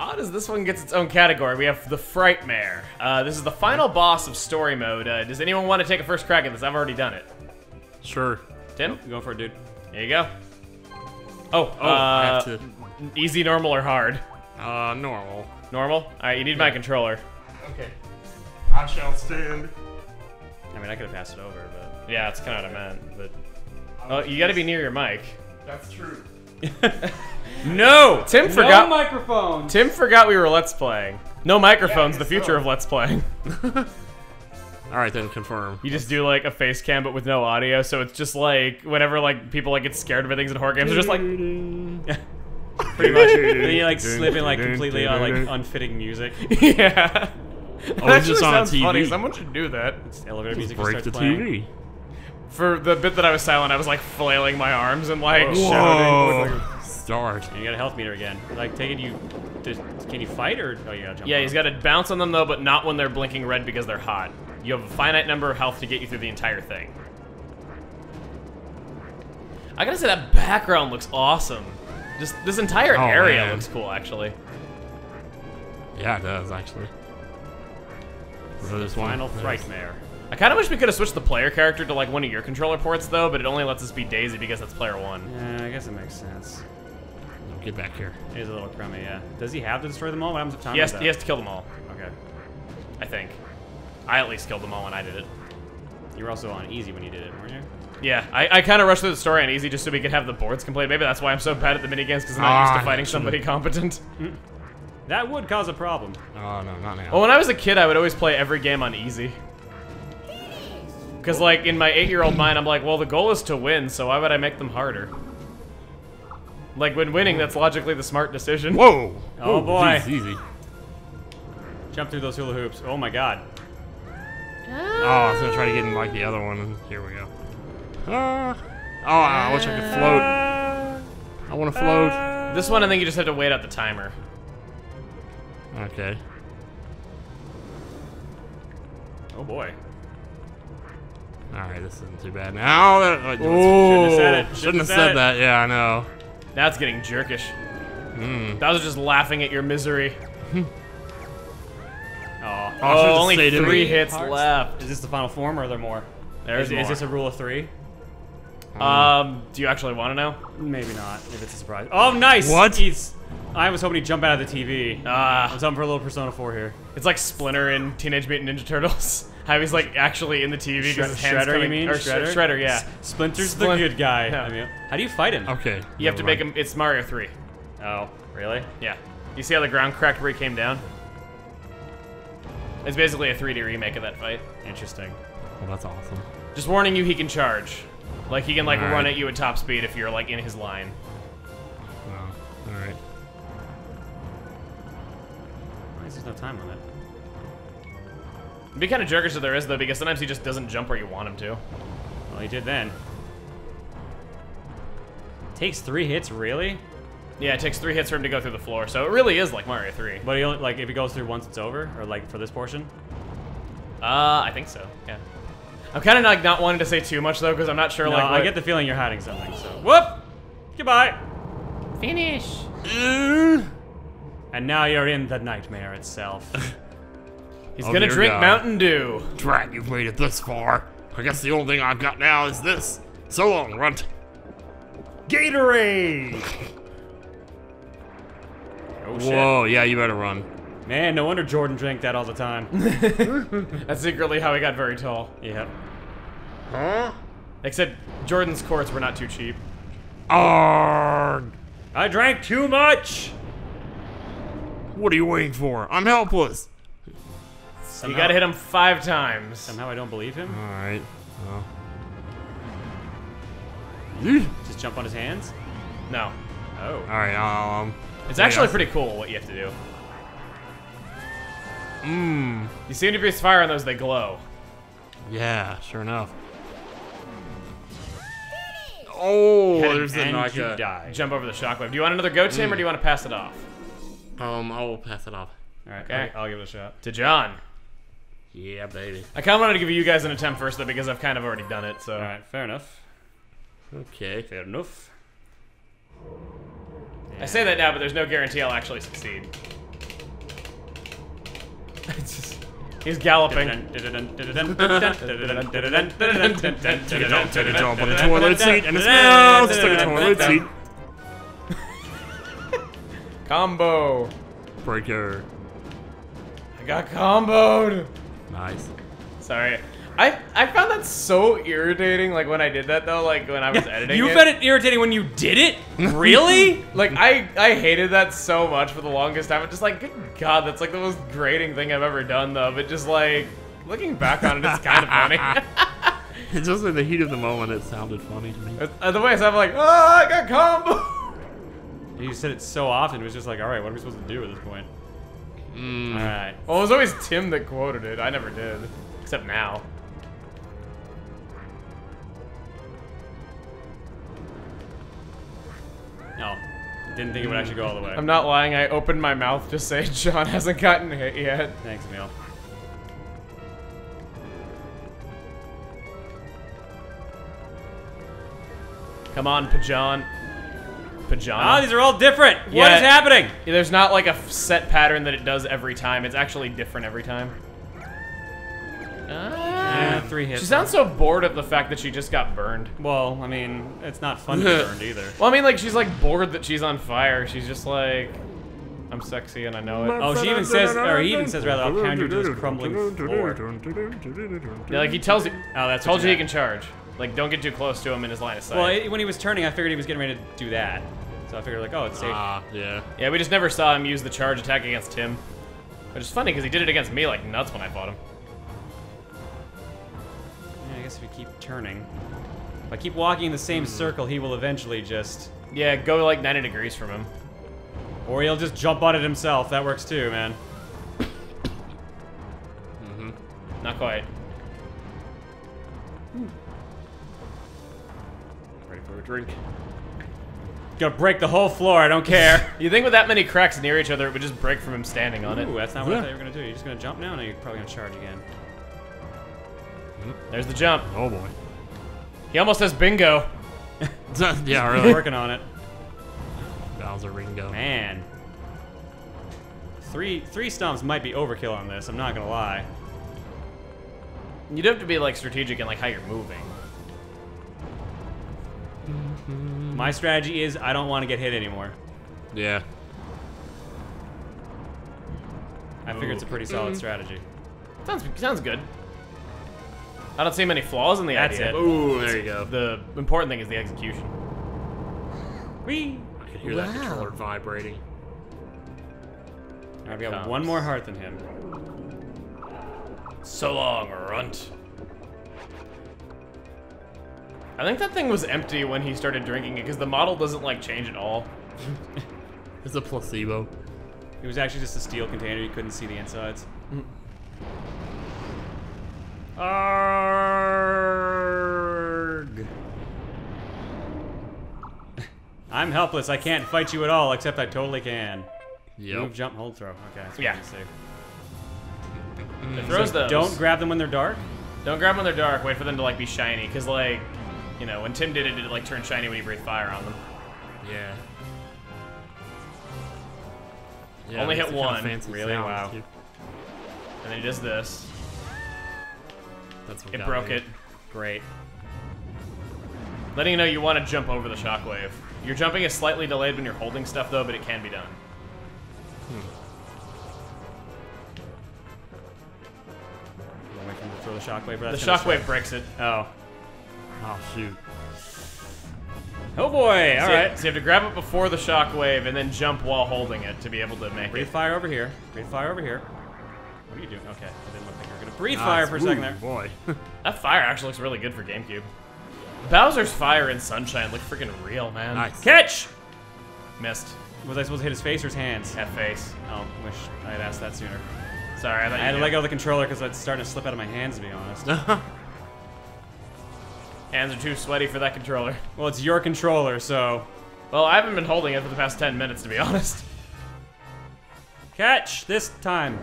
Odd as this one gets its own category, we have the Frightmare. This is the final boss of Story Mode. Does anyone want to take a first crack at this? I've already done it. Sure. Tim? Go for it, dude. There you go. Oh, I have to. Easy, normal, or hard? Normal. Normal? All right, you need my controller. Okay. I shall stand. I mean, I could have passed it over, but... Yeah, that's kind of what I meant, but... Oh, you gotta be near your mic. That's true. No! Tim forgot... No microphone! Tim forgot we were Let's Playing. No microphones, the future of Let's Playing. Alright then, confirm. You just do like a face cam but with no audio, so it's just like, whenever like people like get scared of things in horror games, they're just like... Pretty much. Then you like slip in like completely on like unfitting music. Yeah. Oh, that just on sounds TV. Funny, someone should do that. It's elevator music just break the playing. TV. For the bit that I was silent, I was like flailing my arms and like shouting. Like, start. You got a health meter again. Like, take it, can you fight or? Oh, you gotta jump. Yeah, he's got to bounce on them though, but not when they're blinking red because they're hot. You have a finite number of health to get you through the entire thing. I gotta say that background looks awesome. Just this entire area looks cool, actually. Yeah, it does actually. So this final Frightmare. I kind of wish we could have switched the player character to like one of your controller ports though, but it only lets us be Daisy because that's player one. Yeah, I guess it makes sense. Get back here. He's a little crummy, yeah. Does he have to destroy them all? What happens if time is up? He has to kill them all. Okay. I think. I at least killed them all when I did it. You were also on easy when you did it, weren't you? Yeah, I kind of rushed through the story on easy just so we could have the boards complete. Maybe that's why I'm so bad at the minigames, because I'm not used to fighting somebody competent. That would cause a problem. Oh, no, not now. Well, when I was a kid, I would always play every game on easy. Because, like, in my 8-year-old mind, I'm like, well, the goal is to win, so why would I make them harder? Like, when winning, that's logically the smart decision. Whoa! Oh, ooh, boy. It's easy. Jump through those hula hoops. Oh, my God. Oh, I was going to try to get in, like, the other one. Here we go. Oh, I wish I could float. I want to float. This one, I think you just have to wait out the timer. Okay. Oh boy. Alright, this isn't too bad now. Shouldn't have said it. Shouldn't have said that. Yeah, I know. Now it's getting jerkish. That was just laughing at your misery. Oh, only three hits left. Is this the final form or are there more? Is this a rule of three? Do you actually want to know? Maybe not, if it's a surprise. Oh, nice! What? He's... I was hoping he'd jump out of the TV. I was hoping for a little Persona 4 here. It's like Splinter in Teenage Mutant Ninja Turtles. How he's like actually in the TV. Shredder, you mean? Or Shredder? Shredder, yeah. Splinter's the good guy. Yeah. I mean, how do you fight him? Okay. You have to make him... It's Mario 3. Oh, really? Yeah. You see how the ground cracked where he came down? It's basically a 3D remake of that fight. Interesting. Well, that's awesome. Just warning you, he can charge. Like, he can like run at you at top speed if you're like in his line. Oh, alright. There's no time limit. It'd be kind of jerkish if there is, though, because sometimes he just doesn't jump where you want him to. Well, he did then. Takes three hits, really? Yeah, it takes three hits for him to go through the floor, so it really is like Mario 3. But he only, like, if he goes through once, it's over? Or, like, for this portion? I think so, yeah. I'm kind of like not wanting to say too much, though, because I'm not sure, like... I get the feeling you're hiding something, so... Whoop! Goodbye! Finish! And now you're in the nightmare itself. He's gonna drink Mountain Dew. Drat, you've made it this far. I guess the only thing I've got now is this. So long, runt. Gatorade! Oh, shit. Whoa, yeah, you better run. Man, no wonder Jordan drank that all the time. That's secretly how he got very tall. Yeah. Huh? Except Jordan's courts were not too cheap. Arrgh! I drank too much! What are you waiting for? I'm helpless. Somehow, you gotta hit him 5 times. Somehow I don't believe him. All right. Well. Just jump on his hands? No. Oh. All right. It's actually pretty cool what you have to do. You seem to breathe fire on those; they glow. Yeah. Sure enough. Oh, there's the knock. Jump over the shockwave. Do you want another go, Tim, or do you want to pass it off? I'll pass it off. Alright, okay. I'll give it a shot. To John. Yeah, baby. I kind of wanted to give you guys an attempt first, though, because I've kind of already done it, so... Alright, fair enough. Okay, fair enough. Yeah. I say that now, but there's no guarantee I'll actually succeed. He's galloping. Took a dump on the toilet seat and it smells. Took a toilet seat. Combo. Breaker. I got comboed. Nice. Sorry. I found that so irritating, like, when I did that, though, like, when I was editing it. You found it irritating when you did it? Really? Like, I hated that so much for the longest time. I'm just like, good God, that's, like, the most grating thing I've ever done, though. But just, like, looking back on it, it's kind of funny. It's just in the heat of the moment, it sounded funny to me. The way I sounded, like, oh, I got combo! You said it so often, it was just like, all right, what are we supposed to do at this point? Mm. All right. Well, it was always Tim that quoted it. I never did. Except now. No, didn't think it would actually go all the way. I'm not lying, I opened my mouth to say John hasn't gotten hit yet. Thanks, Emil. Come on, Pajon. Pajon. Ah, these are all different! Yeah. What is happening? There's not like a set pattern that it does every time. It's actually different every time. Yeah, 3 hits. She sounds so bored of the fact that she just got burned. Well, I mean, it's not fun to be burned either. Well, I mean, like, she's, like, bored that she's on fire. She's just like, I'm sexy and I know it. Oh, she even says, or he even says, rather, I'll pound you to this crumbling floor. Yeah, like, he tells you, oh, that's told you he can charge. Like, don't get too close to him in his line of sight. Well, when he was turning, I figured he was getting ready to do that. So I figured, like, oh, it's safe. Yeah. Yeah, we just never saw him use the charge attack against him. Which is funny, because he did it against me like nuts when I fought him. If you keep turning. If I keep walking in the same circle, he will eventually just... Yeah, go like 90 degrees from him. Or he'll just jump on it himself. That works too, man. Not quite. Ready for a drink. Gonna break the whole floor, I don't care. You think with that many cracks near each other, it would just break from him standing on it. Ooh, that's not what I thought you were gonna do. You're just gonna jump now, and you're probably gonna charge again. There's the jump. Oh boy. He almost has bingo. Yeah, really. Working on it. Bowser Ringo. Man. Three stomps might be overkill on this, I'm not gonna lie. You'd have to be like strategic in like how you're moving. My strategy is I don't want to get hit anymore. Yeah. I figure it's a pretty solid strategy. Sounds good. I don't see many flaws in the idea. Ooh, there you go. The important thing is the execution. Whee! I can hear that controller vibrating. Alright, we got one more heart than him. So long, runt. I think that thing was empty when he started drinking it, because the model doesn't, like, change at all. It's a placebo. It was actually just a steel container. You couldn't see the insides. Arrgh. I'm helpless. I can't fight you at all, except I totally can. Yep. Move, jump, hold, throw. Okay, that's what I'm gonna say. Throws those. Don't grab them when they're dark. Don't grab them when they're dark. Wait for them to like be shiny, cause like, you know, when Tim did it, it like turned shiny when he breathed fire on them. Yeah. Only hit one. Kind of really? Wow. Too. And then he does this. It broke it. Great. Letting you know you want to jump over the shockwave. Your jumping is slightly delayed when you're holding stuff, though, but it can be done. You want to wait for him to throw the shockwave? The shockwave breaks it. Oh. Oh, shoot. Oh, boy. All right. So you have to grab it before the shockwave and then jump while holding it to be able to make it. Breathe fire over here. Breathe fire over here. What are you doing? Okay. I didn't look like you were gonna breathe fire for a second there. Boy, that fire actually looks really good for GameCube. Bowser's fire and sunshine look freaking real, man. Nice. Catch! Missed. Was I supposed to hit his face or his hands? That face. Oh, wish I had asked that sooner. Sorry, I had to let go of the controller because it's starting to slip out of my hands, to be honest. Hands are too sweaty for that controller. Well, it's your controller, so. Well, I haven't been holding it for the past 10 minutes, to be honest. Catch this time.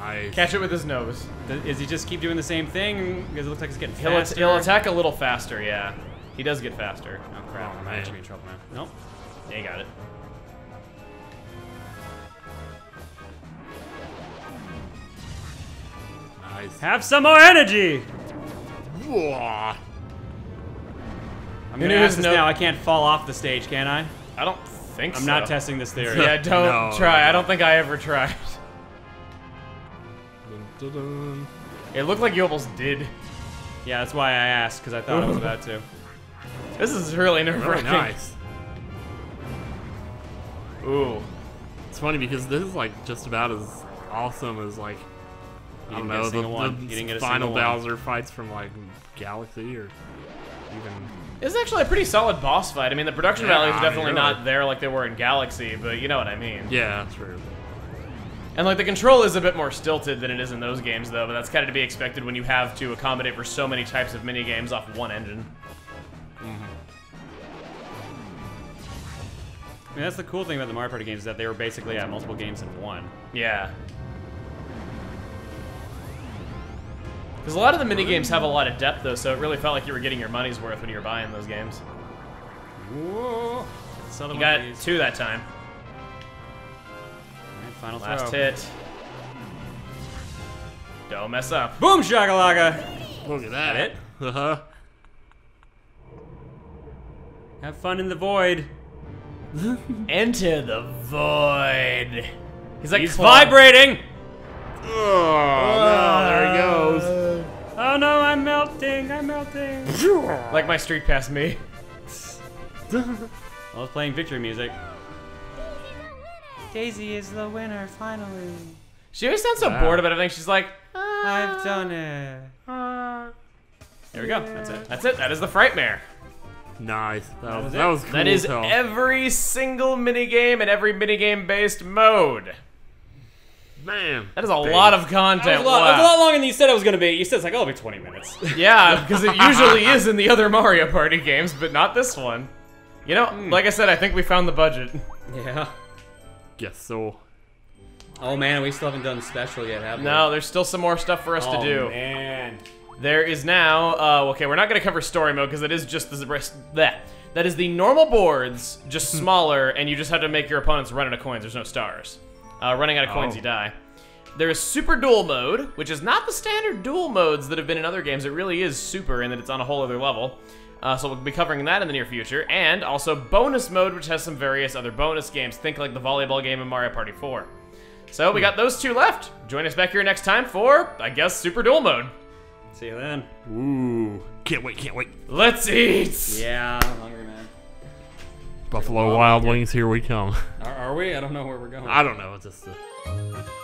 Nice. Catch it with his nose. Does he just keep doing the same thing? Because it looks like he's getting faster. He'll attack a little faster, yeah. He does get faster. Oh, crap. I'm actually in trouble now. Nope. Yeah, you got it. guys. Have some more energy! Whoa. I'm gonna ask this now. I can't fall off the stage, can I? I don't think so. I'm not testing this theory. Yeah, don't try. I don't think I ever tried. It looked like you almost did. Yeah, that's why I asked, because I thought I was about to. This is really nerve-wracking. Really nice. Ooh. It's funny because this is like just about as awesome as like, I don't know, the final Bowser fights from like Galaxy or even... This is actually a pretty solid boss fight. I mean, the production value is definitely not there like they were in Galaxy, but you know what I mean. Yeah, true. And like the control is a bit more stilted than it is in those games though, but that's kind of to be expected when you have to accommodate for so many types of minigames off one engine. Mm-hmm. I mean, that's the cool thing about the Mario Party games is that they were basically at multiple games in one. Yeah. Because a lot of the minigames have a lot of depth though, so it really felt like you were getting your money's worth when you were buying those games. Whoa. You got two that time. Final last throw. Hit. Don't mess up. Boom shakalaka! Look at that. Hit. Uh-huh. Have fun in the void. Enter the void. He's like, he's vibrating! Oh, there he goes. Oh no, I'm melting, I'm melting. Like my street passed me. I was playing victory music. Daisy is the winner, finally. She always sounds so bored about everything. She's like, I've done it. There we go. That's it. That's it. That is the Frightmare. Nice. That was cool. That is every single minigame and every minigame-based mode. Man. That is a lot of content. That was a lot longer than you said it was going to be. You said it's like, oh, it'll be 20 minutes. Yeah, because it usually is in the other Mario Party games, but not this one. You know, like I said, I think we found the budget. Yeah. Guess so. Oh man, we still haven't done the special yet, have we? No, there's still some more stuff for us to do. Oh man. There is now, okay, we're not gonna cover story mode because it is just the rest, that is the normal boards, just smaller, and you just have to make your opponents run out of coins, there's no stars. Running out of coins, you die. There is Super Duel Mode, which is not the standard duel modes that have been in other games, it really is super in that it's on a whole other level. So we'll be covering that in the near future, and also Bonus Mode, which has some various other bonus games. Think like the volleyball game in Mario Party 4. So we got those two left. Join us back here next time for, I guess, Super Duel Mode. See you then. Ooh. Can't wait, can't wait. Let's eat! Yeah, I'm hungry, man. Buffalo Wild Wings, here we come. Are we? I don't know where we're going. I don't know. It's just...